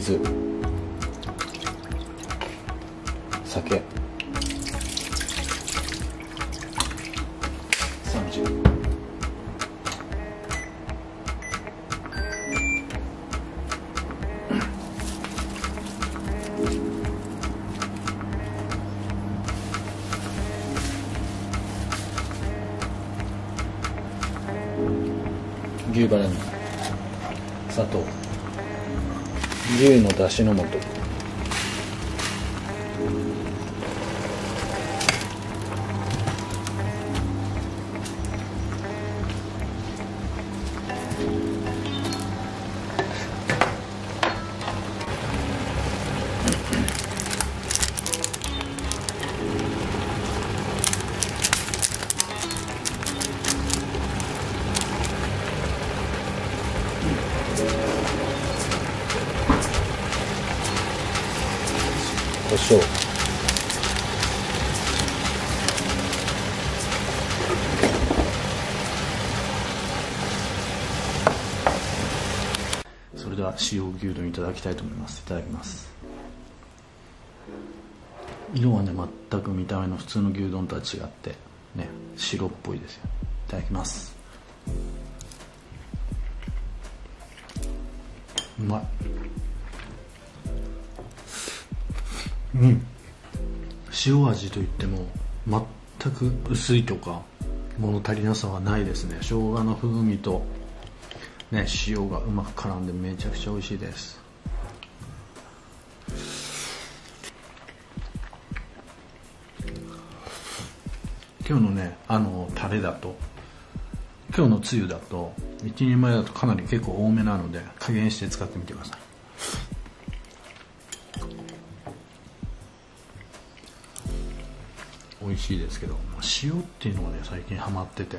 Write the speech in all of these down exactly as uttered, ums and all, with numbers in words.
水、酒、さんじゅう、牛バラに砂糖、牛の出汁の素、胡椒、それでは塩牛丼いただきたいと思います。いただきます。色はね、全く見た目の普通の牛丼とは違ってね、白っぽいですよ。いただきます。うまい。うん、塩味といっても全く薄いとか物足りなさはないですね。生姜の風味と、ね、塩がうまく絡んでめちゃくちゃ美味しいです。今日のね、あのタレだと、今日のつゆだといちにんまえだとかなり結構多めなので、加減して使ってみてください。美味しいですけど、塩っていうのがね、最近ハマってて、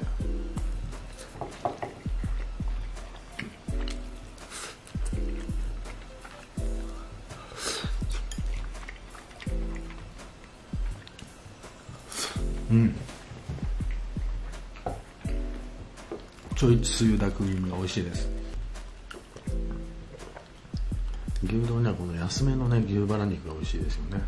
うん、ちょいつゆだくみが美味しいです。牛丼にはこの安めのね、牛バラ肉が美味しいですよね。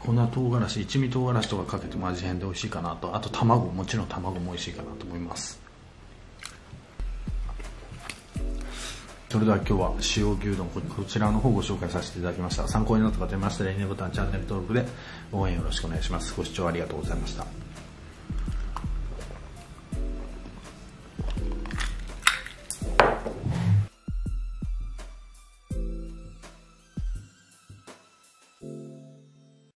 粉唐辛子、一味唐辛子とかかけても味変で美味しいかなと、あと卵、もちろん卵も美味しいかなと思います。それでは今日は塩牛丼、こちらの方をご紹介させていただきました。参考になった方いましたら、いいねボタン、チャンネル登録で応援よろしくお願いします。ご視聴ありがとうございました。